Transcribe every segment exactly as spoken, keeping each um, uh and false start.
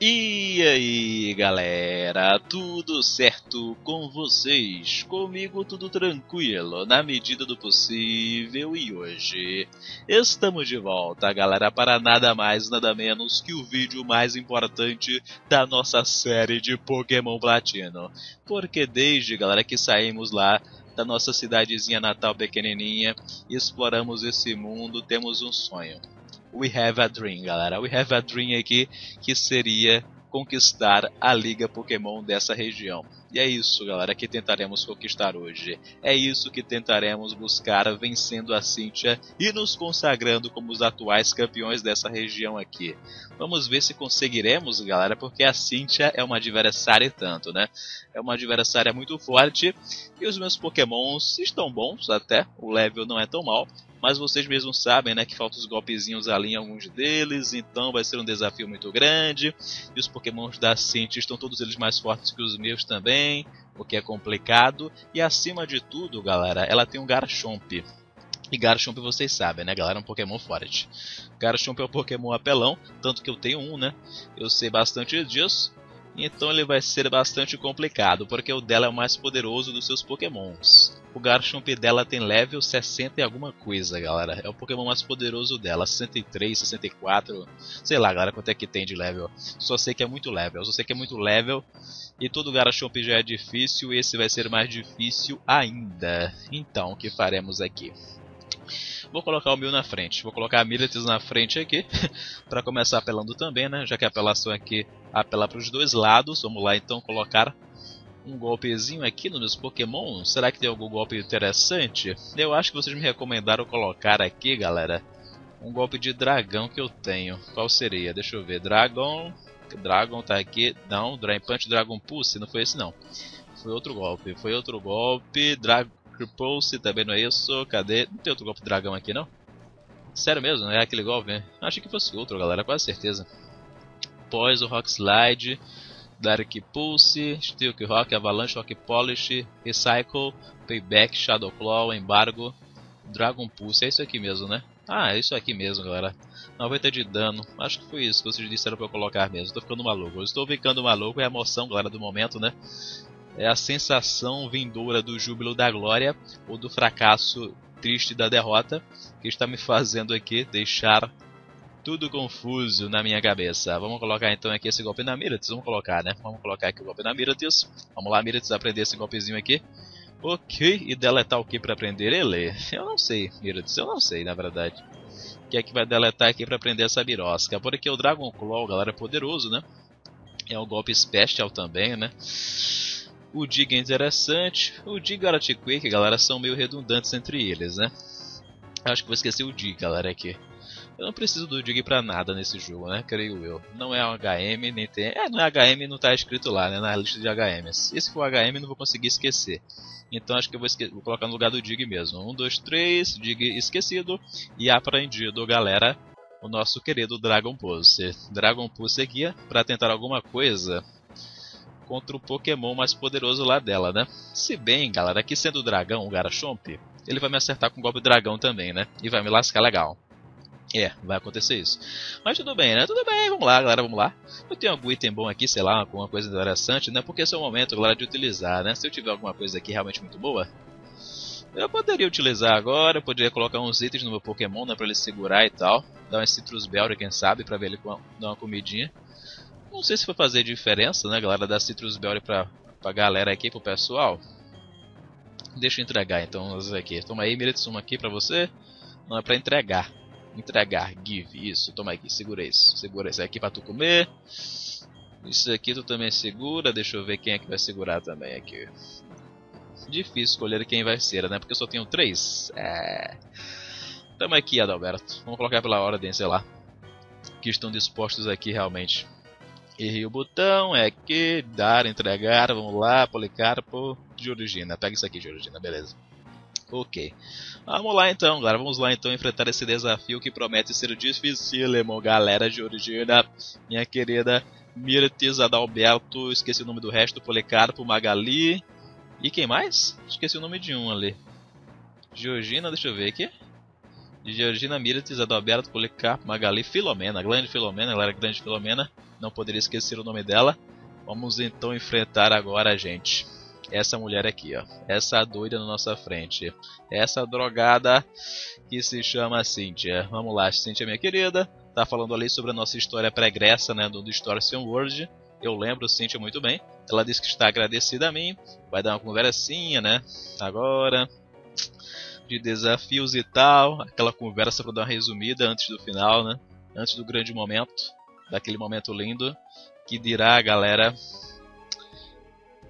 E aí galera, tudo certo com vocês? Comigo tudo tranquilo, na medida do possível, e hoje estamos de volta, galera, para nada mais, nada menos que o vídeo mais importante da nossa série de Pokémon Platinum. Porque desde, galera, que saímos lá da nossa cidadezinha natal pequenininha, exploramos esse mundo, temos um sonho. We have a dream, galera. We have a dream aqui, que seria conquistar a Liga Pokémon dessa região. E é isso, galera, que tentaremos conquistar hoje. É isso que tentaremos buscar, vencendo a Cynthia e nos consagrando como os atuais campeões dessa região aqui. Vamos ver se conseguiremos, galera, porque a Cynthia é uma adversária e tanto, né? É uma adversária muito forte e os meus Pokémons estão bons até, o level não é tão mal. Mas vocês mesmos sabem, né, que faltam os golpezinhos ali em alguns deles, então vai ser um desafio muito grande. E os Pokémons da Cynthia estão todos eles mais fortes que os meus também, o que é complicado. E acima de tudo, galera, ela tem um Garchomp. E Garchomp vocês sabem, né, galera? É um Pokémon forte. Garchomp é um Pokémon apelão, tanto que eu tenho um, né? Eu sei bastante disso. Então ele vai ser bastante complicado, porque o dela é o mais poderoso dos seus Pokémons. O Garchomp dela tem level sessenta e alguma coisa, galera. É o Pokémon mais poderoso dela, sessenta e três, sessenta e quatro, sei lá, galera, quanto é que tem de level. Só sei que é muito level, só sei que é muito level. E todo Garchomp já é difícil, esse vai ser mais difícil ainda. Então, o que faremos aqui? Vou colocar o Mil na frente, vou colocar a Milotic na frente aqui, para começar apelando também, né? Já que a apelação aqui apela para os dois lados, vamos lá então colocar um golpezinho aqui nos meus Pokémon. Será que tem algum golpe interessante? Eu acho que vocês me recomendaram colocar aqui, galera, um golpe de dragão que eu tenho. Qual seria? Deixa eu ver, Dragon, Dragon tá aqui, não, Dragon Punch, Dragon Pulse, não foi esse não. Foi outro golpe, foi outro golpe, Dragon Pulse, também não é isso, cadê? Não tem outro golpe de dragão aqui não? Sério mesmo, não é aquele golpe, né? Achei que fosse outro, galera, quase certeza. Poison, Rock Slide, Dark Pulse, Steel Rock, Avalanche, Rock Polish, Recycle, Payback, Shadow Claw, Embargo, Dragon Pulse, é isso aqui mesmo, né? Ah, é isso aqui mesmo, galera. noventa de dano, acho que foi isso que vocês disseram pra eu colocar mesmo, tô ficando maluco. Eu estou ficando maluco, é a emoção, galera, do momento, né? É a sensação vindoura do júbilo da glória ou do fracasso triste da derrota que está me fazendo aqui deixar tudo confuso na minha cabeça. Vamos colocar então aqui esse golpe na Milotic, vamos colocar, né? Vamos colocar aqui o golpe na Milotic. Vamos lá, Milotic, aprender esse golpezinho aqui. Ok, e deletar o que para aprender ele? Eu não sei, Milotic, eu não sei, na verdade. O que é que vai deletar aqui para aprender essa birosca? Porque o Dragon Claw, galera, é poderoso, né? É um golpe special também, né? O Dig é interessante. O Dig e o Earthquake, galera, são meio redundantes entre eles, né? Acho que vou esquecer o Dig, galera, aqui. Eu não preciso do Dig pra nada nesse jogo, né? Creio eu. Não é H M, nem tem... É, não é H M, não tá escrito lá, né? Na lista de H Ms. E se for H M, não vou conseguir esquecer. Então acho que eu vou, esque... vou colocar no lugar do Dig mesmo. um, dois, três, Dig esquecido. E aprendido, galera, o nosso querido Dragon Pulse. Dragon Pulse aqui, pra tentar alguma coisa contra o Pokémon mais poderoso lá dela, né? Se bem, galera, que sendo o dragão, o Garchomp, ele vai me acertar com o golpe dragão também, né? E vai me lascar legal. É, vai acontecer isso. Mas tudo bem, né? Tudo bem, vamos lá, galera, vamos lá. Eu tenho algum item bom aqui, sei lá, alguma coisa interessante, né? Porque esse é o momento, galera, de utilizar, né? Se eu tiver alguma coisa aqui realmente muito boa, eu poderia utilizar agora, eu poderia colocar uns itens no meu Pokémon, né? Pra ele segurar e tal. Dar um Citrus Berry, quem sabe, pra ver ele dar uma comidinha. Não sei se vai fazer diferença, né, galera, dar Citrus Berry pra, pra galera aqui, pro pessoal. Deixa eu entregar, então, as aqui. Toma aí, Milotic, uma aqui pra você. Não, é pra entregar. Entregar, give, isso. Toma aqui, segura isso. Segura isso aqui pra tu comer. Isso aqui tu também segura. Deixa eu ver quem é que vai segurar também aqui. Difícil escolher quem vai ser, né, porque eu só tenho três. É... Tamo aqui, Adalberto. Vamos colocar pela ordem, sei lá, que estão dispostos aqui, realmente. Errei o botão, é que dar, entregar, vamos lá, Policarpo, Georgina, pega isso aqui, Georgina, beleza. Ok, vamos lá então, galera, vamos lá então enfrentar esse desafio que promete ser dificílimo, galera. Georgina, minha querida Milotic, Adalberto, esqueci o nome do resto, Policarpo, Magali, e quem mais? Esqueci o nome de um ali. Georgina, deixa eu ver aqui. Georgina, Milotic, Adalberto, Policarpo, Magali, Filomena, grande Filomena, galera, grande Filomena. não poderia esquecer o nome dela. Vamos então enfrentar agora, gente, essa mulher aqui, ó, essa doida na nossa frente, essa drogada que se chama Cynthia. Vamos lá, Cynthia, minha querida, tá falando ali sobre a nossa história pregressa, né, do Distortion World. Eu lembro Cynthia muito bem. Ela disse que está agradecida a mim. Vai dar uma conversinha, né, agora, de desafios e tal. Aquela conversa para dar uma resumida antes do final, né, antes do grande momento, daquele momento lindo que dirá, galera,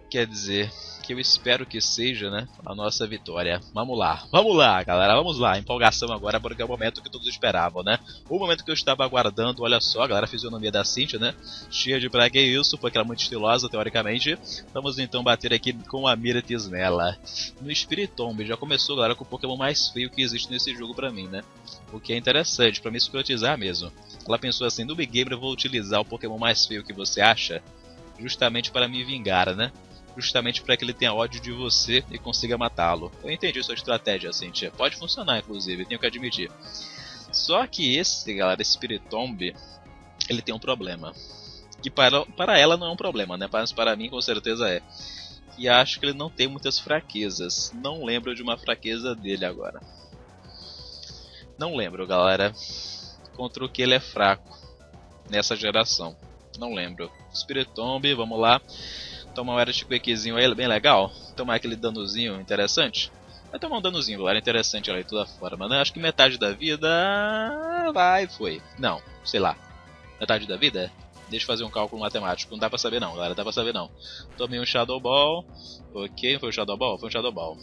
quer dizer, que eu espero que seja, né, a nossa vitória. Vamos lá, vamos lá, galera, vamos lá. Empolgação agora, porque é o momento que todos esperavam, né? O momento que eu estava aguardando, olha só, galera, a fisionomia da Cynthia, né? Cheia de pra que isso, porque ela é muito estilosa, teoricamente. Vamos então bater aqui com a mira Tisnela. No Spiritomb, já começou, galera, com o Pokémon mais feio que existe nesse jogo pra mim, né? O que é interessante, pra me escrotizar mesmo. Ela pensou assim, no Big Gamer eu vou utilizar o Pokémon mais feio que você acha, justamente para me vingar, né? Justamente para que ele tenha ódio de você e consiga matá-lo. Eu entendi sua estratégia, Cynthia. Pode funcionar, inclusive, tenho que admitir. Só que esse, galera, esse Spiritomb, ele tem um problema. Que para, para ela não é um problema, né? Mas para mim, com certeza, é. E acho que ele não tem muitas fraquezas. Não lembro de uma fraqueza dele agora. Não lembro, galera, contra o que ele é fraco nessa geração. Não lembro. Spiritomb, vamos lá. Tomar um Earthquakezinho aí, bem legal. Tomar aquele danozinho interessante. Vai tomar um danozinho, galera, interessante ali, de toda forma, né? Acho que metade da vida... vai, foi. Não, sei lá. Metade da vida? Deixa eu fazer um cálculo matemático. Não dá pra saber não, galera, dá pra saber não. Tomei um Shadow Ball. Ok, foi um Shadow Ball? Foi um Shadow Ball.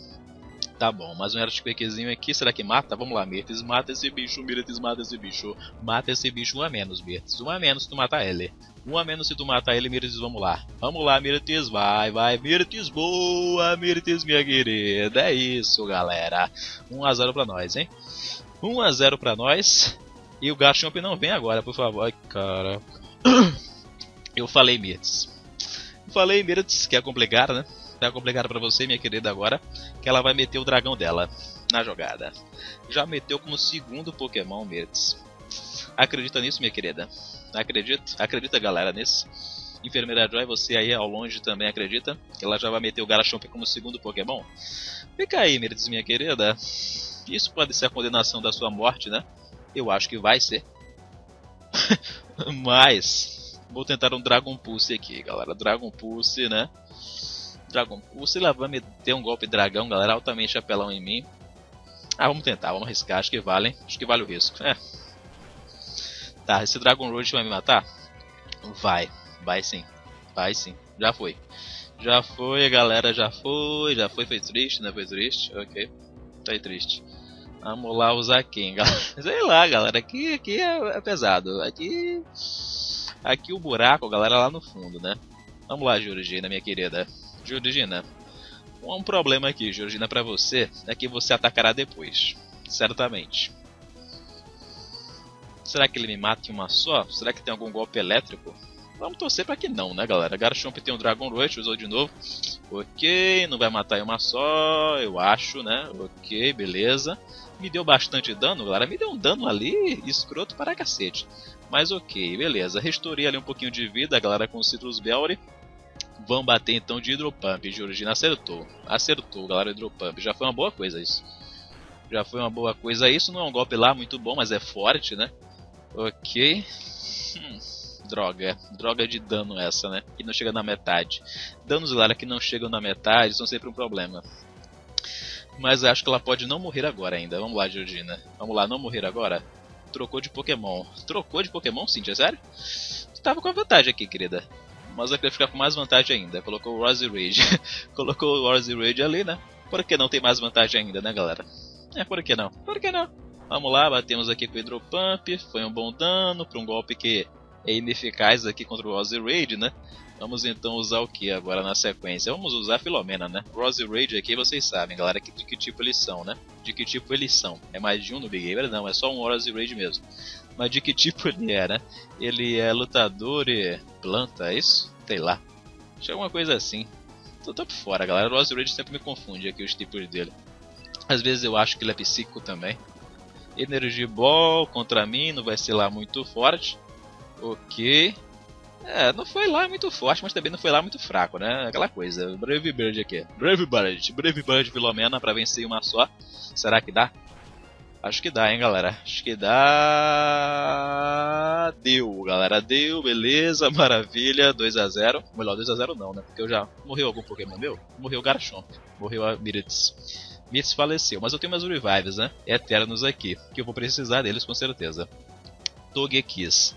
Tá bom, mas um Earthquakezinho aqui, será que mata? Vamos lá, Mirtes, mata esse bicho, Mirtes, mata esse bicho. Mata esse bicho, um a menos, Mirtes. Um a menos se tu matar ele. Um a menos se tu matar ele, Mirtes, vamos lá. Vamos lá, Mirtes, vai, vai, Mirtes, boa, Mirtes, minha querida. É isso, galera. um a zero pra nós, hein? um a zero pra nós. E o Garchomp não vem agora, por favor. Ai, cara. Eu falei, Mirtes. Falei, Mirtes, que é complicado, né? Tá complicado pra você, minha querida, agora, que ela vai meter o dragão dela na jogada. Já meteu como segundo Pokémon, Mirtes. Acredita nisso, minha querida? Acredita? Acredita, galera, nisso? Enfermeira Joy, você aí ao longe também acredita que ela já vai meter o Garchomp como segundo Pokémon? Fica aí, Mirtes, minha querida. Isso pode ser a condenação da sua morte, né? Eu acho que vai ser. Mas vou tentar um Dragon Pulse aqui, galera. Dragon Pulse, né? Dragon Pulse, ela vai meter um golpe dragão, galera, altamente apelão em mim. Ah, vamos tentar, vamos arriscar, acho que vale, hein? Acho que vale o risco, é. Tá, esse Dragon Rush vai me matar? Vai, vai sim, vai sim, já foi. Já foi, galera, já foi, já foi, foi triste, né, foi triste, ok, tá triste. Vamos lá usar quem, galera? Sei lá, galera, aqui, aqui é pesado, aqui, aqui o buraco, galera, lá no fundo, né. Vamos lá, Georgina, minha querida. Georgina, um problema aqui, Georgina, pra você é que você atacará depois, certamente. Será que ele me mata em uma só? Será que tem algum golpe elétrico? Vamos torcer pra que não, né, galera? Garchomp tem um Dragon Rush, usou de novo. Ok, não vai matar em uma só, eu acho, né? Ok, beleza. Me deu bastante dano, galera. Me deu um dano ali escroto para cacete. Mas ok, beleza. Restaurei ali um pouquinho de vida, galera, com o Citrus Berry. Vamos bater então de Hydro Pump. Georgina acertou. Acertou, galera, o Hydro Pump. Já foi uma boa coisa isso. Já foi uma boa coisa isso. Não é um golpe lá muito bom, mas é forte, né? Ok. Hum, droga. Droga de dano essa, né? Que não chega na metade. Danos, galera, que não chegam na metade são sempre um problema. Mas acho que ela pode não morrer agora ainda. Vamos lá, Georgina. Vamos lá, não morrer agora? Trocou de Pokémon. Trocou de Pokémon, Cynthia? Sério? Tu tava com a vantagem aqui, querida. Mas eu queria ficar com mais vantagem ainda. Colocou o Roserade. Colocou o Roserade ali, né? Por que não tem mais vantagem ainda, né, galera? É, por que não? Por que não? Vamos lá, batemos aqui com o Hydro Pump. Foi um bom dano para um golpe que é ineficaz aqui contra o Roserade, né? Vamos então usar o que agora na sequência? Vamos usar a Filomena, né? Roserade aqui, vocês sabem, galera, de que tipo eles são, né? De que tipo eles são. É mais de um no Big Gamer? Não, é só um Roserade mesmo. Mas de que tipo ele é, né? Ele é lutador e planta, é isso? Sei lá. Acho que é alguma coisa assim. Tô, tô por fora, galera. O Roserade sempre me confunde aqui os tipos dele. Às vezes eu acho que ele é psíquico também. Energy Ball contra mim, não vai ser lá muito forte. Ok. É, não foi lá muito forte, mas também não foi lá muito fraco, né? Aquela coisa, Brave Bird aqui. Brave Bird, Brave Bird Filomena pra vencer uma só. Será que dá? Acho que dá, hein, galera. Acho que dá... Deu, galera. Deu, beleza, maravilha. dois a zero. Melhor, dois a zero não, né? Porque eu já... Morreu algum Pokémon meu? Morreu o Garchomp. Morreu a Miritz. Miritz faleceu, mas eu tenho meus revives, né? Eternos aqui, que eu vou precisar deles com certeza. Togekiss.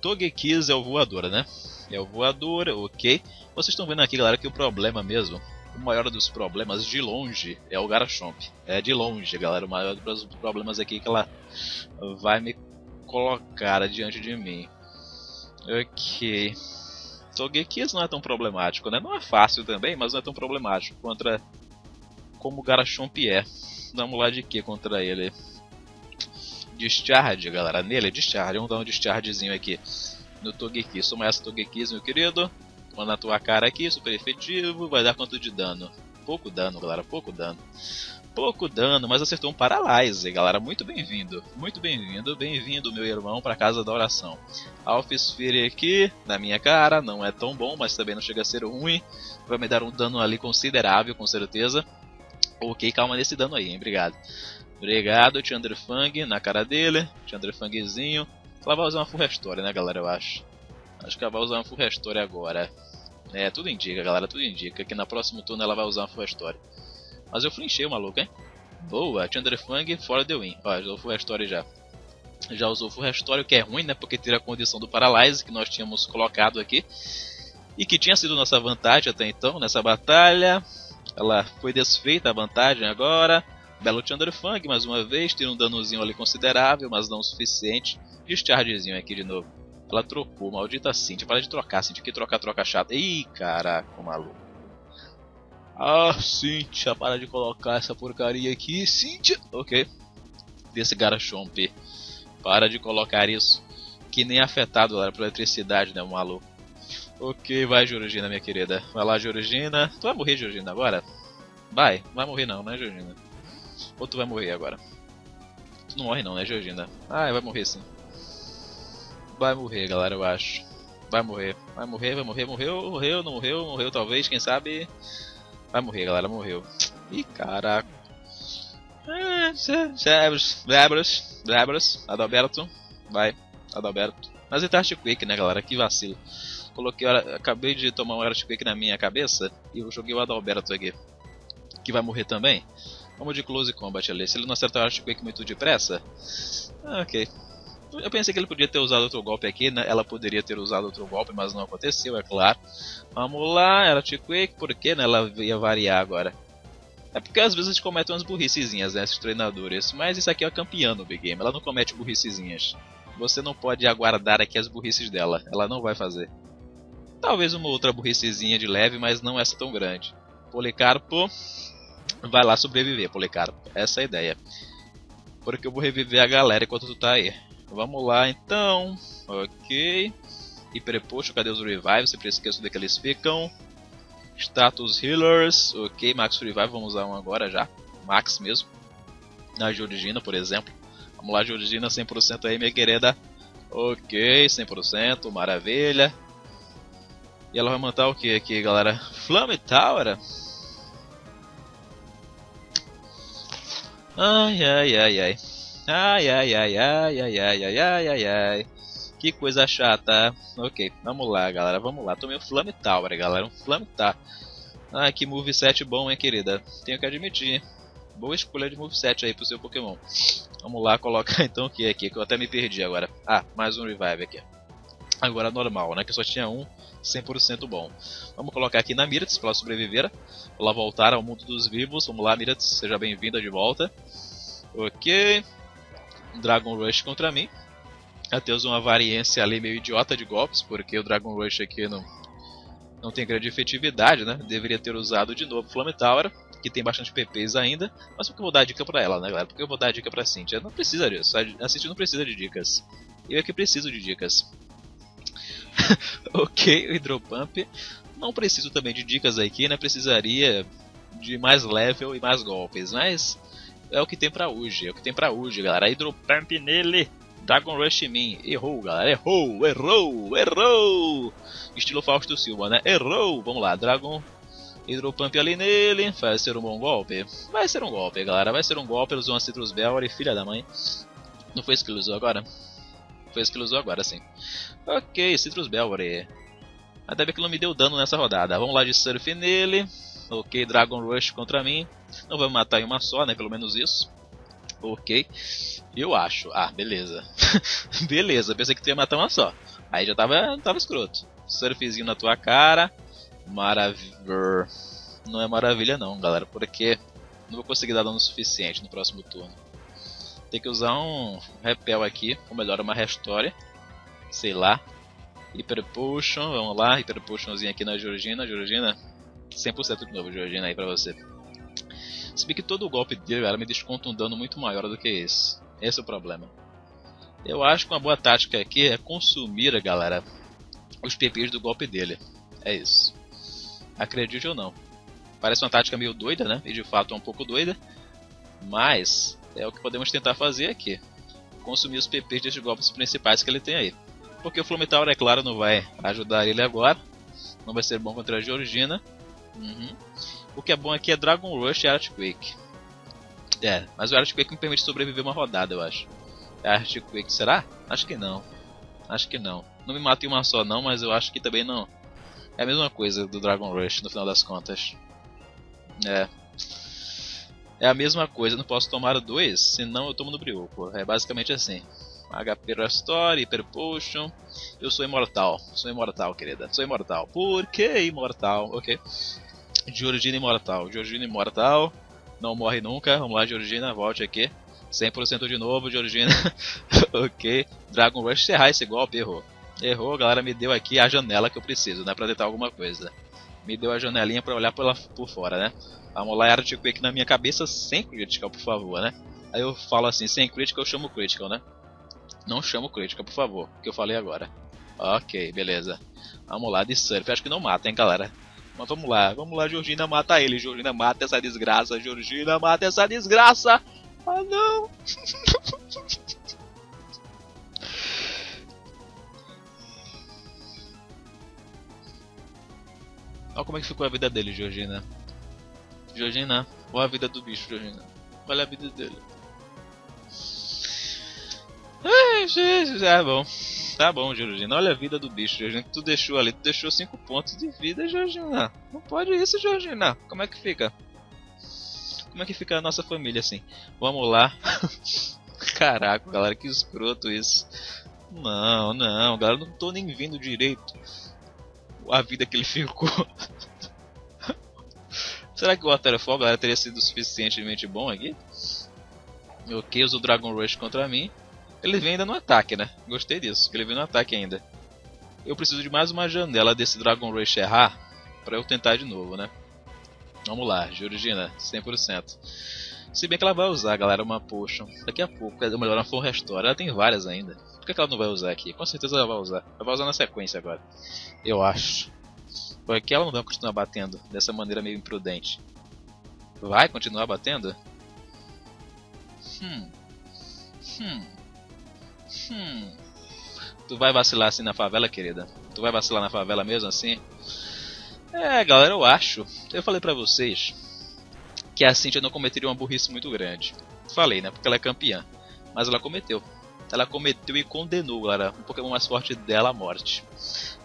Togekiss é o voador, né? É o voador, ok. Vocês estão vendo aqui, galera, que o problema mesmo, o maior dos problemas de longe é o Garchomp. É de longe, galera, o maior dos problemas aqui que ela vai me colocar diante de mim. Ok. Togekiss não é tão problemático, né? Não é fácil também, mas não é tão problemático contra como o Garchomp é. Vamos lá de que contra ele? Discharge, galera, nele é Discharge. Vamos dar um Dischargezinho aqui no Togekiss. Soma essa, Togekiss, meu querido. Vamos na tua cara aqui, super efetivo. Vai dar quanto de dano? Pouco dano, galera, pouco dano. Pouco dano, mas acertou um Paralyze, galera. Muito bem-vindo, muito bem-vindo. Bem-vindo, meu irmão, pra casa da oração. Alpha Sphere aqui, na minha cara. Não é tão bom, mas também não chega a ser ruim. Vai me dar um dano ali considerável, com certeza. Ok, calma nesse dano aí, hein? Obrigado. Obrigado, Thunderfang na cara dele, Thunderfangzinho. Ela vai usar uma Full Restore, né, galera, eu acho. Acho que ela vai usar uma Full Restore agora. É, tudo indica, galera, tudo indica que na próxima turno ela vai usar uma Full Restore. Mas eu flinchei o maluco, hein? Boa, Thunderfang, fora the win. Ó, usou Full Restore já. Já usou Full Restore, o que é ruim, né, porque tira a condição do Paralyze que nós tínhamos colocado aqui. E que tinha sido nossa vantagem até então, nessa batalha. Ela foi desfeita a vantagem agora. Belo Thunderfang, mais uma vez, tem um danozinho ali considerável, mas não o suficiente. Dischargezinho aqui de novo. Ela trocou, maldita Cynthia. Para de trocar, Cynthia, que troca, troca chata. Ih, caraca, maluco. Ah, Cynthia, para de colocar essa porcaria aqui, Cynthia. Ok. Desse Garchomp. Para de colocar isso. Que nem afetado, galera, pela eletricidade, né, maluco. Ok, vai, Georgina, minha querida. Vai lá, Georgina. Tu vai morrer, Georgina, agora? Vai. Não vai morrer não, né, Georgina? Ou tu vai morrer agora? Tu não morre não, né, Georgina? Ah, vai morrer sim. Vai morrer, galera, eu acho. Vai morrer. Vai morrer, vai morrer. Morreu, morreu, não morreu, morreu talvez, quem sabe. Vai morrer, galera, morreu. Ih, caraca. Zebras, Zebras, Adalberto. Vai, Adalberto. Mas ele tá Earthquake, né, galera? Que vacilo. Coloquei, acabei de tomar um Earthquake na minha cabeça e eu joguei o Adalberto aqui. Que vai morrer também? Vamos de Close Combat ali. Se ele não acertar o Earthquake muito depressa... Ah, ok. Eu pensei que ele podia ter usado outro golpe aqui, né? Ela poderia ter usado outro golpe, mas não aconteceu, é claro. Vamos lá, Earthquake. Por que, né? Ela ia variar agora. É porque às vezes a gente comete umas burricezinhas, né? Esses treinadores. Mas isso aqui é a campeã no Big Game. Ela não comete burricezinhas. Você não pode aguardar aqui as burrices dela. Ela não vai fazer. Talvez uma outra burricezinha de leve, mas não essa tão grande. Policarpo... Vai lá sobreviver, Policarpo. Essa é a ideia. Porque eu vou reviver a galera enquanto tu tá aí. Vamos lá, então. Ok. E preposto, cadê os revives? Sempre esqueço onde que eles ficam. Status Healers. Ok, Max Revive. Vamos usar um agora já. Max mesmo. Na Georgina, por exemplo. Vamos lá, Georgina. cem por cento aí, minha querida. Ok, cem por cento. Maravilha. E ela vai montar o que aqui, galera? Flame Tower? Ai, ai, ai, ai. Ai, ai, ai, ai, ai, ai, ai, ai, ai, ai. Que coisa chata. Ok, vamos lá, galera, vamos lá. Tomei um Flame Tower, galera, um Flame Tower. Ah, que moveset bom, hein, querida. Tenho que admitir. Boa escolha de moveset aí pro seu Pokémon. Vamos lá colocar então o que aqui, que eu até me perdi agora. Ah, mais um Revive aqui. Agora normal, né, que só tinha um cem por cento bom. Vamos colocar aqui na Miritz para ela sobreviver. Ela voltar ao mundo dos vivos. Vamos lá, Miritz, seja bem-vinda de volta. Ok. Dragon Rush contra mim. Até usou uma variância ali meio idiota de golpes, porque o Dragon Rush aqui não, não tem grande efetividade, né? Deveria ter usado de novo Flame Tower, que tem bastante P Ps ainda. Mas porque eu vou dar a dica pra ela, né, galera? Porque eu vou dar a dica pra Cynthia. Não precisa disso. A Cynthia não precisa de dicas. Eu é que preciso de dicas. Ok, o Hydro Pump. Não preciso também de dicas aqui, né? Precisaria de mais level e mais golpes, mas é o que tem pra hoje, é o que tem pra hoje, galera. Hydro Pump nele, Dragon Rush em mim. Errou, galera. Errou, errou, errou. Estilo Fausto Silva, né? Errou. Vamos lá, Dragon Hydro Pump ali nele. Vai ser um bom golpe? Vai ser um golpe, galera. Vai ser um golpe. Usou uma Citrus Berry, filha da mãe. Não foi isso que ele usou agora? Foi isso que ele usou agora, sim. Ok, Citrus Berry. Até bem que não me deu dano nessa rodada. Vamos lá de Surf nele. Ok, Dragon Rush contra mim. Não vai me matar em uma só, né? Pelo menos isso. Ok. Eu acho. Ah, beleza. Beleza, pensei que tu ia matar uma só. Aí já tava, tava escroto. Surfzinho na tua cara. Maravilha. Não é maravilha não, galera. Porque não vou conseguir dar dano suficiente no próximo turno. Tem que usar um repel aqui. Ou melhor, uma restore. Sei lá. Hyper Potion, vamos lá, Hyper Potionzinho aqui na Georgina, Georgina, cem por cento de novo, Georgina aí pra você. Se bem que todo o golpe dele, ela me desconta um dano muito maior do que esse, esse é o problema. Eu acho que uma boa tática aqui é consumir, galera, os P Ps do golpe dele, é isso. Acredite ou não, parece uma tática meio doida, né, e de fato é um pouco doida, mas é o que podemos tentar fazer aqui, consumir os P Ps desses golpes principais que ele tem aí. Porque o Flumitaur, é claro, não vai ajudar ele agora. Não vai ser bom contra a Georgina. Uhum. O que é bom aqui é Dragon Rush e Earthquake. É, mas o Earthquake me permite sobreviver uma rodada, eu acho. Earthquake, será? Acho que não. Acho que não. Não me mata em uma só não, mas eu acho que também não. É a mesma coisa do Dragon Rush, no final das contas. É. É a mesma coisa, não posso tomar dois, senão eu tomo no brioco. É basicamente assim. H P Restore, Hyper Potion. Eu sou imortal, sou imortal, querida. Sou imortal, por que imortal? Ok, Georgina imortal, Georgina imortal. Não morre nunca, vamos lá Georgina, volte aqui. Cem por cento de novo, Georgina. Ok, Dragon Rush, errar esse golpe, errou. Errou, galera, me deu aqui a janela que eu preciso, né, pra tentar alguma coisa. Me deu a janelinha pra olhar pela, por fora, né. Vamos lá, Earthquake na minha cabeça, sem critical, por favor, né. Aí eu falo assim, sem critical eu chamo critical, né. Não chamo crítica, por favor, que eu falei agora. Ok, beleza. Vamos lá, de surf. Acho que não mata, hein, galera. Mas vamos lá, vamos lá, Georgina, mata ele. Georgina, mata essa desgraça. Georgina, mata essa desgraça. Ah, não. Olha como é que ficou a vida dele, Georgina. Georgina, olha a vida do bicho, Georgina. Olha a vida dele. Ah, bom. Tá bom, Georgina. Olha a vida do bicho, Georgina. Tu deixou ali, tu deixou cinco pontos de vida, Georgina. Não pode isso, Georgina. Como é que fica? Como é que fica a nossa família assim? Vamos lá. Caraca, galera, que escroto isso. Não, não, galera, não tô nem vendo direito a vida que ele ficou. Será que o Waterfall, galera, teria sido suficientemente bom aqui? Ok, usa o Dragon Rush contra mim. Ele vem ainda no ataque, né? Gostei disso, que ele vem no ataque ainda. Eu preciso de mais uma janela desse Dragon Rush errar pra eu tentar de novo, né? Vamos lá, Georgina, cem por cento. Se bem que ela vai usar, galera, uma Potion. Daqui a pouco, ou melhor, uma Full Restore. Ela tem várias ainda. Por que ela não vai usar aqui? Com certeza ela vai usar. Ela vai usar na sequência agora. Eu acho. Porque ela não vai continuar batendo dessa maneira meio imprudente. Vai continuar batendo? Hum. Hum. Hum. Tu vai vacilar assim na favela, querida? Tu vai vacilar na favela mesmo assim? É, galera, eu acho. Eu falei pra vocês que a Cynthia não cometeria uma burrice muito grande. Falei, né? Porque ela é campeã. Mas ela cometeu. Ela cometeu e condenou, galera, um Pokémon mais forte dela à morte.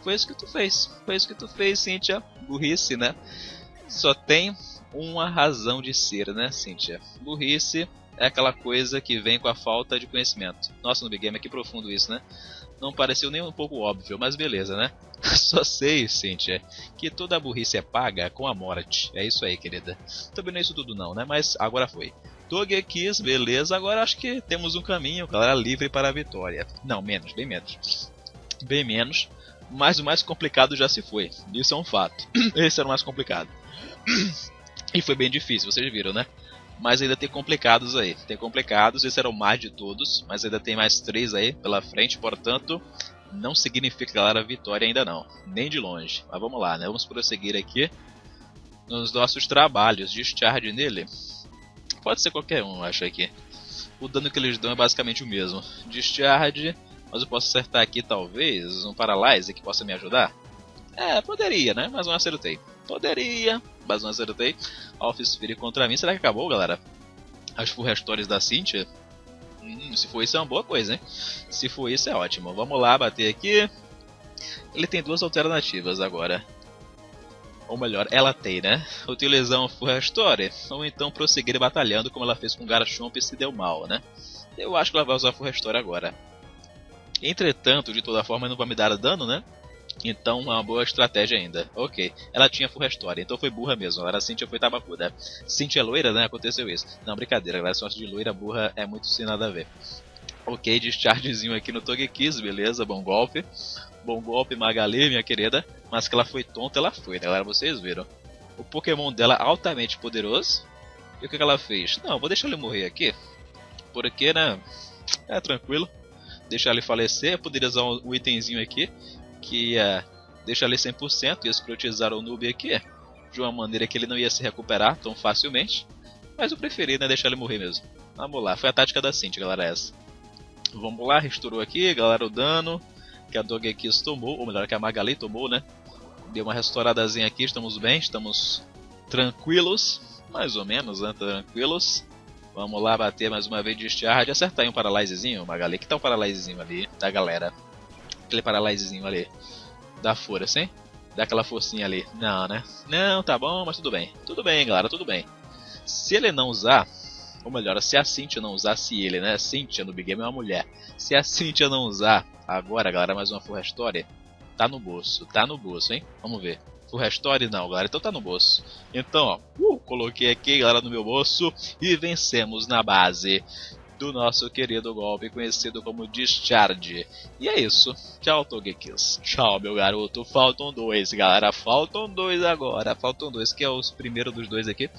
Foi isso que tu fez. Foi isso que tu fez, Cynthia. Burrice, né? Só tem uma razão de ser, né, Cynthia? Burrice. É aquela coisa que vem com a falta de conhecimento. Nossa, no Big Game, que profundo isso, né? Não pareceu nem um pouco óbvio, mas beleza, né? Só sei, Cynthia, que toda a burrice é paga com a morte. É isso aí, querida. Também não é isso tudo não, né? Mas agora foi. Togekiss, beleza. Agora acho que temos um caminho, galera, livre para a vitória. Não, menos, bem menos. Bem menos, mas o mais complicado já se foi. Isso é um fato. Esse era o mais complicado. E foi bem difícil, vocês viram, né? Mas ainda tem complicados aí, tem complicados, esse era o mais de todos, mas ainda tem mais três aí pela frente, portanto, não significa, galera, vitória ainda não, nem de longe. Mas vamos lá, né? Vamos prosseguir aqui nos nossos trabalhos, discharge nele. pode ser qualquer um, eu acho aqui. O dano que eles dão é basicamente o mesmo. Discharge, mas eu posso acertar aqui talvez um Paralyze que possa me ajudar? É, poderia, né? Mas não acertei. Poderia, mas não acertei. Alpha Sphere contra mim. Será que acabou, galera? As Full Restores da Cynthia? Hum, se for isso é uma boa coisa, hein? Se for isso é ótimo. Vamos lá, bater aqui. Ele tem duas alternativas agora. Ou melhor, ela tem, né? Utilizar um Full Restore, ou então prosseguir batalhando como ela fez com o Garchomp e se deu mal, né? Eu acho que ela vai usar Full Restore agora. Entretanto, de toda forma, não vai me dar dano, né? Então é uma boa estratégia ainda. Ok, ela tinha Full Restore, então foi burra mesmo. Agora a Cynthia foi tabacuda. Cynthia é loira, né? Aconteceu isso. Não, brincadeira, galera. Sorte de loira, burra é muito sem nada a ver. Ok, dischargezinho aqui no Togekiss, beleza, bom golpe. Bom golpe, Magali, minha querida. Mas que ela foi tonta, ela foi, né, galera? Vocês viram. O Pokémon dela altamente poderoso. E o que ela fez? Não, vou deixar ele morrer aqui. Porque, né? É tranquilo. Deixar ele falecer. Eu poderia usar um itemzinho aqui. Que ia deixar ele cem por cento. Ia escrotizar o noob aqui. De uma maneira que ele não ia se recuperar tão facilmente. Mas eu preferi, né? Deixar ele morrer mesmo. Vamos lá. Foi a tática da Cynthia, galera, essa. Vamos lá. Restaurou aqui, galera, o dano que a Togekiss tomou, ou melhor, que a Magali tomou, né? Deu uma restauradazinha aqui, estamos bem, estamos tranquilos, mais ou menos, né? Tranquilos. Vamos lá, bater mais uma vez, discharge, acertar aí um Paralyzezinho, Magali. Que tal um Paralyzezinho ali, da galera? Aquele Paralyzezinho ali, dá força, hein? Dá aquela forcinha ali. Não, né? Não, tá bom, mas tudo bem. Tudo bem, galera, tudo bem. Se ele não usar, ou melhor, se a Cynthia não usar, se ele, né? Cynthia no Big Game é uma mulher. Se a Cynthia não usar... Agora, galera, mais uma Full Restore. Tá no bolso, tá no bolso, hein? Vamos ver. Full Restore não, galera. Então tá no bolso. Então, ó. Uh, coloquei aqui, galera, no meu bolso. E vencemos na base do nosso querido golpe conhecido como Discharge. E é isso. Tchau, Togekiss. Tchau, meu garoto. Faltam dois, galera. Faltam dois agora. Faltam dois. Quem é o primeiro dos dois aqui?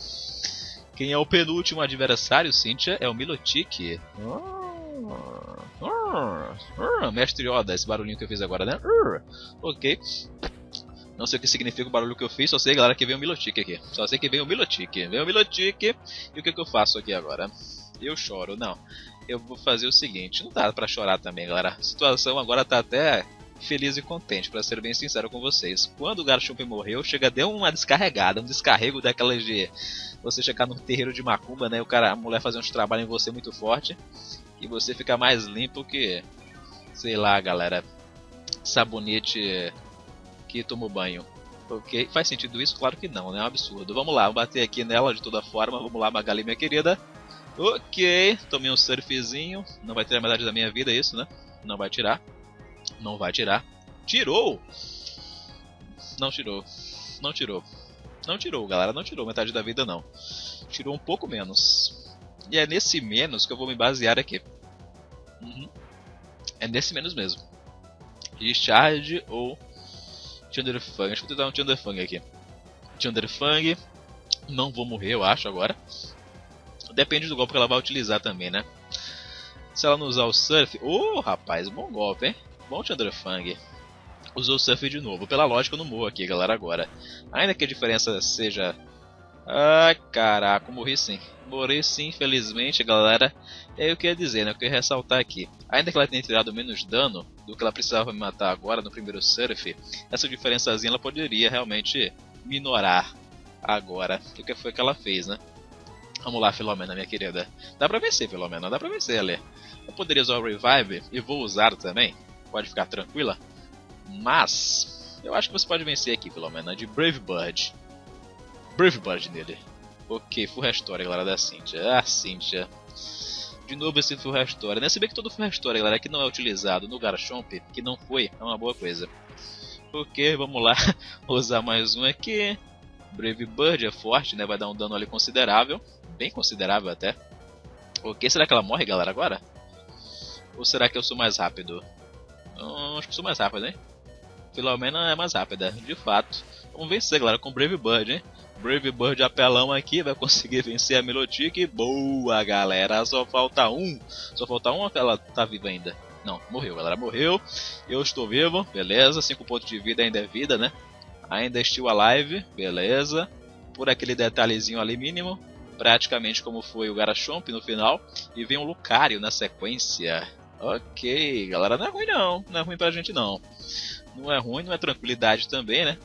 Quem é o penúltimo adversário, Cynthia, é o Milotic. Oh. Uh, uh, Mestre Yoda, esse barulhinho que eu fiz agora, né? Uh, ok. Não sei o que significa o barulho que eu fiz, só sei, galera, que vem o Milotic aqui. Só sei que vem o Milotic. Vem o Milotic. E o que, que eu faço aqui agora? Eu choro, não. Eu vou fazer o seguinte, não dá pra chorar também, galera. A situação agora tá até feliz e contente, pra ser bem sincero com vocês. Quando o Garchomp morreu, chega, deu uma descarregada, um descarrego daquelas de... Você chegar num terreiro de macumba, né? O cara, a mulher fazer uns trabalhos em você muito forte. E você fica mais limpo que, sei lá, galera, sabonete que tomou banho. Ok? Faz sentido isso? Claro que não, né? É um absurdo. Vamos lá, vou bater aqui nela de toda forma. Vamos lá, Magali, minha querida. Ok, tomei um surfzinho. Não vai tirar a metade da minha vida isso, né? Não vai tirar. Não vai tirar. Tirou! Não tirou. Não tirou. Não tirou, galera. Não tirou metade da vida, não. Tirou um pouco menos. E é nesse menos que eu vou me basear aqui. Uhum. É nesse menos mesmo. Discharge ou Thunderfang. Acho que eu vou tentar um Thunderfang aqui. Thunderfang. Não vou morrer, eu acho, agora. Depende do golpe que ela vai utilizar também, né? Se ela não usar o Surf... Oh, rapaz, bom golpe, hein? Bom Thunderfang. Usou o Surf de novo. Pela lógica, eu não morro aqui, galera, agora. Ainda que a diferença seja... Ai, caraca, morri sim. Morri sim, infelizmente, galera. É o que eu ia dizer, né? Eu queria ressaltar aqui. Ainda que ela tenha tirado menos dano do que ela precisava me matar agora no primeiro surf, essa diferençazinha ela poderia realmente minorar agora. O que foi que ela fez, né? Vamos lá, Filomena, minha querida. Dá pra vencer, Filomena, dá pra vencer ali. Eu poderia usar o Revive e vou usar também. Pode ficar tranquila. Mas, eu acho que você pode vencer aqui, Filomena, de Brave Bird. Brave Bird nele. Ok, Full Restore, galera, da Cynthia. Ah, Cynthia. De novo esse Full Restore, né? Se bem que todo Full Restore, galera, que não é utilizado no Garchomp, que não foi, é uma boa coisa. Ok, vamos lá. Vou usar mais um aqui. Brave Bird é forte, né? Vai dar um dano ali considerável. Bem considerável até. Ok, será que ela morre, galera, agora? Ou será que eu sou mais rápido? Hum, acho que sou mais rápido, hein? Filomena é mais rápida, de fato. Vamos vencer, galera, com Brave Bird, hein? Brave Bird apelão aqui, vai conseguir vencer a Milotic. Boa, galera, só falta um. Só falta um ou ela tá viva ainda? Não, morreu, galera, morreu. Eu estou vivo, beleza. Cinco pontos de vida ainda é vida, né? Ainda still alive, beleza. Por aquele detalhezinho ali mínimo. praticamente como foi o Garchomp no final, e vem um Lucario na sequência. Ok, galera, não é ruim não, não é ruim pra gente não. Não é ruim, não é tranquilidade também, né?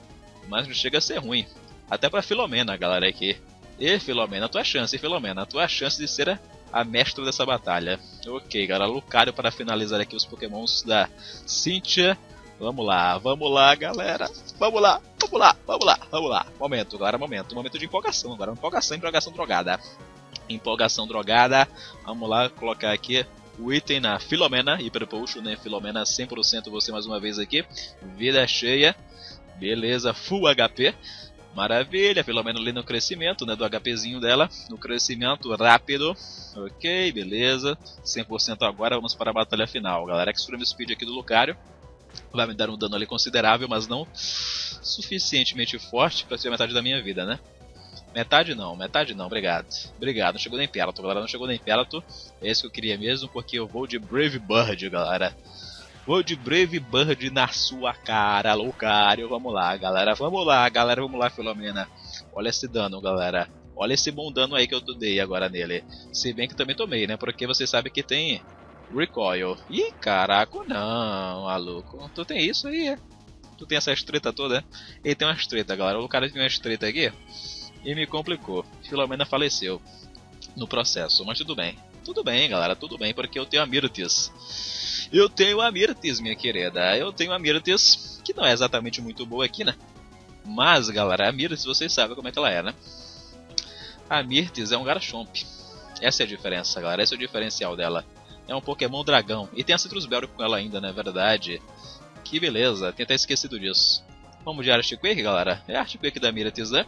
Mas não chega a ser ruim. Até pra Filomena, galera, aqui. E Filomena, a tua chance, hein, Filomena, a tua chance de ser a, a mestra dessa batalha. Ok, galera, Lucario para finalizar aqui os pokémons da Cynthia. Vamos lá, vamos lá, galera. Vamos lá, vamos lá, vamos lá, vamos lá. Momento, galera, momento, momento de empolgação agora. Empolgação, empolgação drogada. Empolgação drogada. Vamos lá, colocar aqui o item na Filomena, Hyper Potion, né? Filomena, cem por cento você mais uma vez aqui. Vida cheia. Beleza, full H P. Maravilha, Filomena ali no crescimento, né? Do HPzinho dela. No crescimento rápido. Ok, beleza. cem por cento agora, vamos para a batalha final, galera. Extreme Speed aqui do Lucario. Vai me dar um dano ali considerável, mas não suficientemente forte para ser metade da minha vida, né? Metade não, metade não, obrigado. Obrigado, não chegou nem perto, galera, não chegou nem perto. É isso que eu queria mesmo, porque eu vou de Brave Bird, galera. Vou de Brave Bird na sua cara, Lucario. Vamos lá, galera, vamos lá, galera, vamos lá, Filomena. Olha esse dano, galera. Olha esse bom dano aí que eu dei agora nele. Se bem que também tomei, né? Porque você sabe que tem recoil. Ih, caraca, não, maluco. Tu tem isso aí, tu tem essa treta toda, né? Ele tem uma treta, galera. O Lucario tem uma treta aqui. E me complicou. Filomena faleceu no processo, mas tudo bem. Tudo bem, galera, tudo bem, porque eu tenho a Mirotis. Eu tenho a Mirotis, minha querida. Eu tenho a Mirotis, que não é exatamente muito boa aqui, né? Mas, galera, a Mirotis, vocês sabem como é que ela é, né? A Mirotis é um Garchomp. Essa é a diferença, galera. Esse é o diferencial dela. É um Pokémon dragão. E tem a Citrus Berry com ela ainda, na verdade. Que beleza, tinha até esquecido disso. Vamos de Earthquake, galera. É Earthquake da Mirotis, né?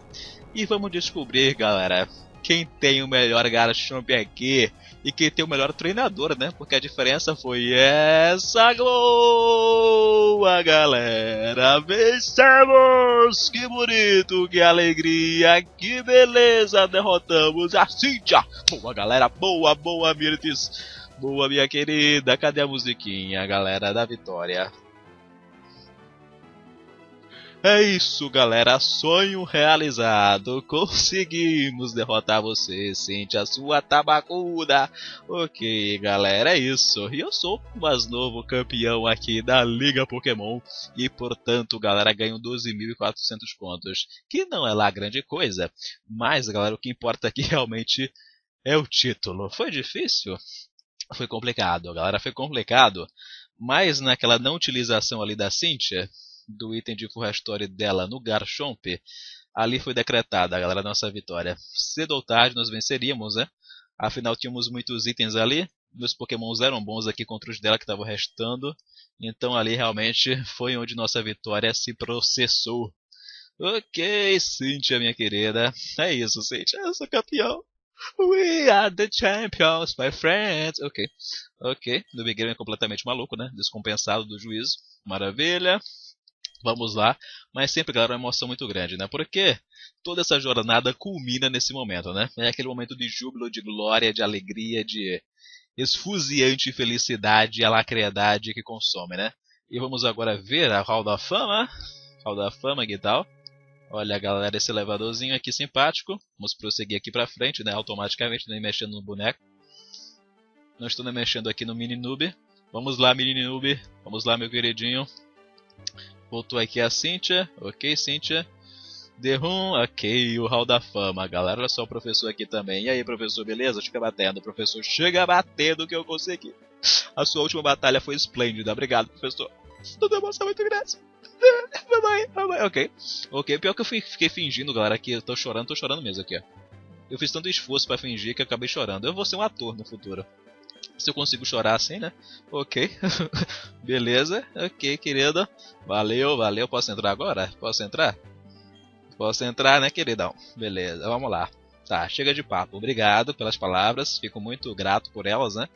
E vamos descobrir, galera, quem tem o melhor Garchomp aqui e quem tem o melhor treinador, né? Porque a diferença foi essa. Gloa, galera! Vencemos! Que bonito, que alegria, que beleza! Derrotamos a Cynthia! Boa, galera! Boa, boa, Mirotis! Boa, minha querida! Cadê a musiquinha, galera, da vitória? É isso, galera, sonho realizado, conseguimos derrotar você, Cynthia, a sua tabacuda. Ok, galera, é isso, e eu sou o mais novo campeão aqui da Liga Pokémon, e portanto, galera, ganho doze mil e quatrocentos pontos, que não é lá grande coisa, mas, galera, o que importa aqui realmente é o título. Foi difícil? Foi complicado, galera, foi complicado, mas naquela não utilização ali da Cynthia, do item de Full Restore dela no Garchomp, ali foi decretada, galera, a nossa vitória. Cedo ou tarde nós venceríamos, né? Afinal, tínhamos muitos itens ali, meus pokémons eram bons aqui contra os dela que estavam restando, então ali realmente foi onde nossa vitória se processou. Ok, Cynthia, minha querida, é isso, Cynthia, eu sou campeão. We are the champions, my friends. Ok, ok, o Big Game é completamente maluco, né? Descompensado do juízo, maravilha. Vamos lá, mas sempre, galera, uma emoção muito grande, né? Porque toda essa jornada culmina nesse momento, né? É aquele momento de júbilo, de glória, de alegria, de esfuziante felicidade e alacredade que consome, né? E vamos agora ver a Hall da Fama. Hall da Fama, que tal? Olha, galera, esse elevadorzinho aqui simpático. Vamos prosseguir aqui pra frente, né? Automaticamente, nem mexendo no boneco. Não estou nem mexendo aqui no mini noob. Vamos lá, mini noob. Vamos lá, meu queridinho. Voltou aqui a Cynthia, ok, Cynthia. The Room, ok, o Hall da Fama, galera, olha só o professor aqui também. E aí, professor, beleza? Chega batendo, professor, chega batendo que eu consegui. A sua última batalha foi esplêndida, obrigado, professor. Tô dando emoção muito grande. Mamãe, mamãe, ok. Ok, pior que eu fiquei fingindo, galera, que eu tô chorando, tô chorando mesmo aqui, ó. Eu fiz tanto esforço pra fingir que eu acabei chorando. Eu vou ser um ator no futuro. Se eu consigo chorar assim, né? Ok. Beleza. Ok, querida. Valeu, valeu. Posso entrar agora? Posso entrar? Posso entrar, né, queridão? Beleza, vamos lá. Tá, chega de papo. Obrigado pelas palavras. Fico muito grato por elas, né?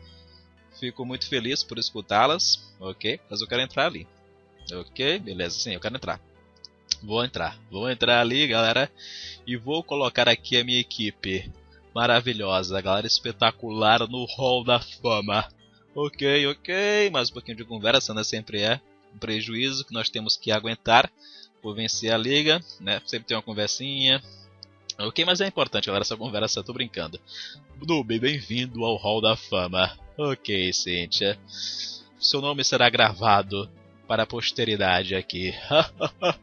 Fico muito feliz por escutá-las. Ok, mas eu quero entrar ali. Ok, beleza. Sim, eu quero entrar. Vou entrar. Vou entrar ali, galera. E vou colocar aqui a minha equipe maravilhosa, galera, espetacular no Hall da Fama. Ok, ok, mais um pouquinho de conversa, né? Sempre é um prejuízo que nós temos que aguentar por vencer a liga, né? Sempre tem uma conversinha, Ok, mas é importante, galera, essa conversa, tô brincando. Noob, bem-vindo ao Hall da Fama. Ok, Cynthia. Seu nome será gravado para a posteridade aqui.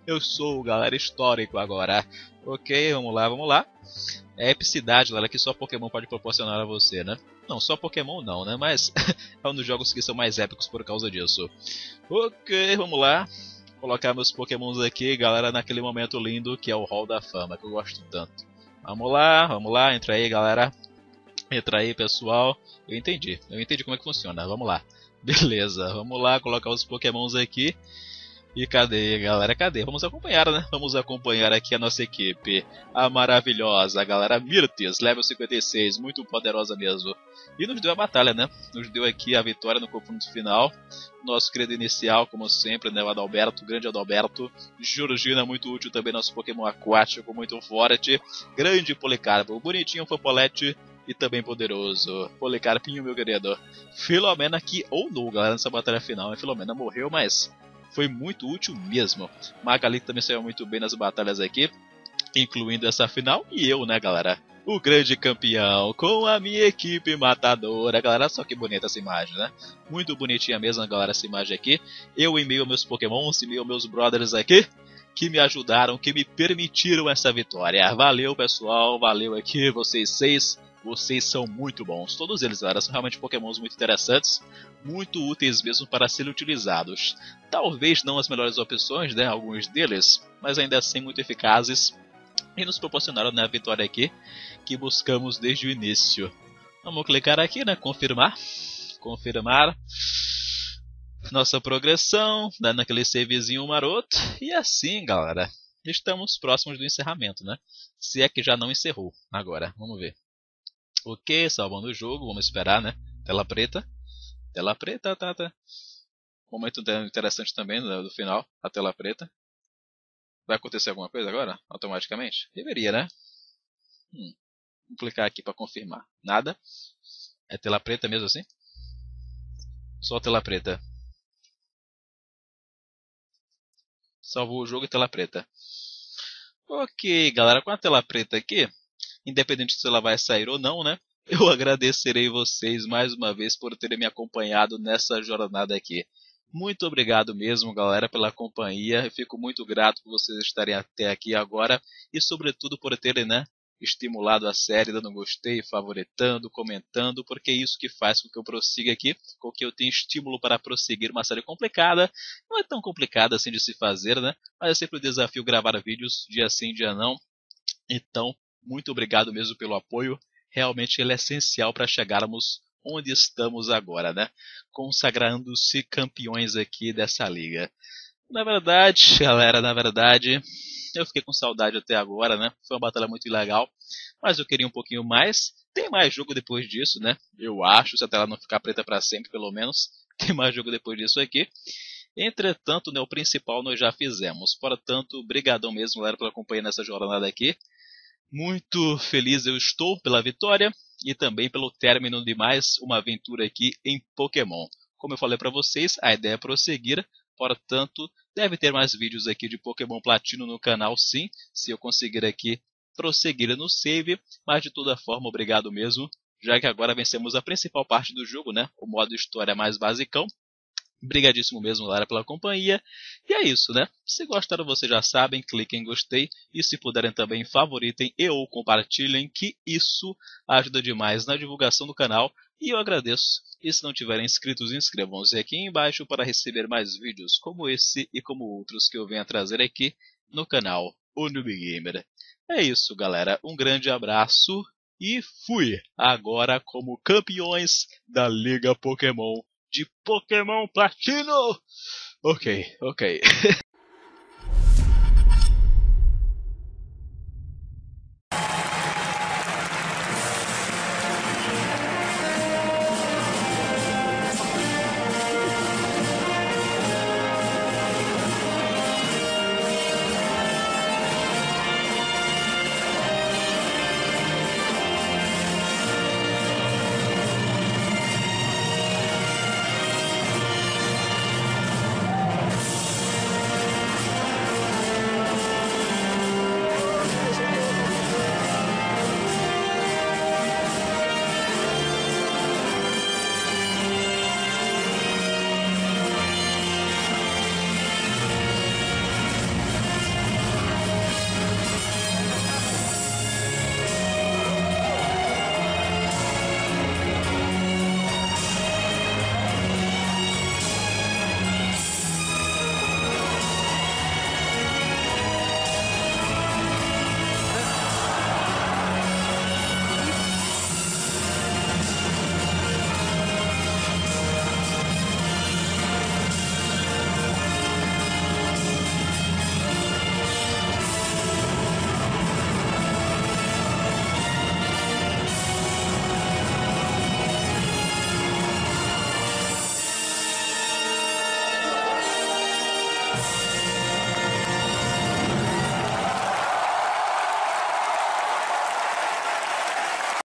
Eu sou o galera histórico agora. Ok, vamos lá, vamos lá. É a epicidade, galera, que só Pokémon pode proporcionar a você, né? Não, só Pokémon não, né? Mas é um dos jogos que são mais épicos por causa disso. Ok, vamos lá. Colocar meus Pokémons aqui, galera, naquele momento lindo que é o Hall da Fama, que eu gosto tanto. Vamos lá, vamos lá, entra aí, galera. Entra aí, pessoal. Eu entendi, eu entendi como é que funciona, vamos lá. Beleza, vamos lá, colocar os Pokémons aqui. E cadê, galera? Cadê? Vamos acompanhar, né? Vamos acompanhar aqui a nossa equipe. A maravilhosa, galera, Mirtis, level cinquenta e seis, muito poderosa mesmo. E nos deu a batalha, né? Nos deu aqui a vitória no confronto final. Nosso querido inicial, como sempre, né? O Adalberto, grande Adalberto. Georgina, muito útil também, nosso Pokémon aquático, muito forte. Grande Policarpo, bonitinho, Fopolete. E também poderoso. Policarpinho, meu querido. Filomena aqui, ou não, galera, nessa batalha final. A Filomena morreu, mas foi muito útil mesmo. Magali também saiu muito bem nas batalhas aqui, incluindo essa final. E eu, né, galera? O grande campeão com a minha equipe matadora. Galera, só que bonita essa imagem, né? Muito bonitinha mesmo, galera, essa imagem aqui. Eu e-mail meus Pokémons, e-mail meus brothers aqui, que me ajudaram, que me permitiram essa vitória. Valeu, pessoal. Valeu aqui, vocês seis. Vocês são muito bons. Todos eles, galera, são realmente Pokémons muito interessantes. Muito úteis mesmo para serem utilizados. Talvez não as melhores opções, né? Alguns deles. Mas ainda assim muito eficazes. E nos proporcionaram, né, a vitória aqui, que buscamos desde o início. Vamos clicar aqui, né? Confirmar. Confirmar. Nossa progressão. Dando aquele savezinho maroto. E assim, galera, estamos próximos do encerramento, né? Se é que já não encerrou. Agora, vamos ver. Ok, salvando o jogo, vamos esperar, né? Tela preta. Tela preta, tá, tá. Momento interessante também do final, a tela preta. Vai acontecer alguma coisa agora? Automaticamente? Deveria, né? Hum. Vou clicar aqui para confirmar. Nada. É tela preta mesmo assim? Só tela preta. Salvou o jogo e tela preta. Ok, galera, com a tela preta aqui, independente se ela vai sair ou não, né? Eu agradecerei vocês mais uma vez por terem me acompanhado nessa jornada aqui. Muito obrigado mesmo, galera, pela companhia. Eu fico muito grato por vocês estarem até aqui agora. E, sobretudo, por terem, né, estimulado a série, dando gostei, favoritando, comentando. Porque é isso que faz com que eu prossiga aqui. Com que eu tenha estímulo para prosseguir uma série complicada. Não é tão complicada assim de se fazer, né? Mas é sempre um desafio gravar vídeos dia sim, dia não. Então, muito obrigado mesmo pelo apoio. Realmente ele é essencial para chegarmos onde estamos agora, né? Consagrando-se campeões aqui dessa liga. Na verdade, galera, na verdade, eu fiquei com saudade até agora, né? Foi uma batalha muito legal, mas eu queria um pouquinho mais. Tem mais jogo depois disso, né? Eu acho, se a tela não ficar preta para sempre, pelo menos. Tem mais jogo depois disso aqui. Entretanto, né, o principal nós já fizemos. Portanto, brigadão mesmo, galera, pela companhia nessa jornada aqui. Muito feliz eu estou pela vitória e também pelo término de mais uma aventura aqui em Pokémon. Como eu falei para vocês, a ideia é prosseguir, portanto, deve ter mais vídeos aqui de Pokémon Platinum no canal, sim, se eu conseguir aqui prosseguir no save, mas de toda forma, obrigado mesmo, já que agora vencemos a principal parte do jogo, né? O modo história mais basicão. Obrigadíssimo mesmo, galera, pela companhia. E é isso, né? Se gostaram, vocês já sabem, cliquem em gostei. E se puderem também, favoritem e ou compartilhem, que isso ajuda demais na divulgação do canal. E eu agradeço. E se não tiverem inscritos, inscrevam-se aqui embaixo para receber mais vídeos como esse e como outros que eu venho a trazer aqui no canal ONoobGamer. É isso, galera. Um grande abraço e fui! Agora como campeões da Liga Pokémon de Pokémon Platino! Ok, ok.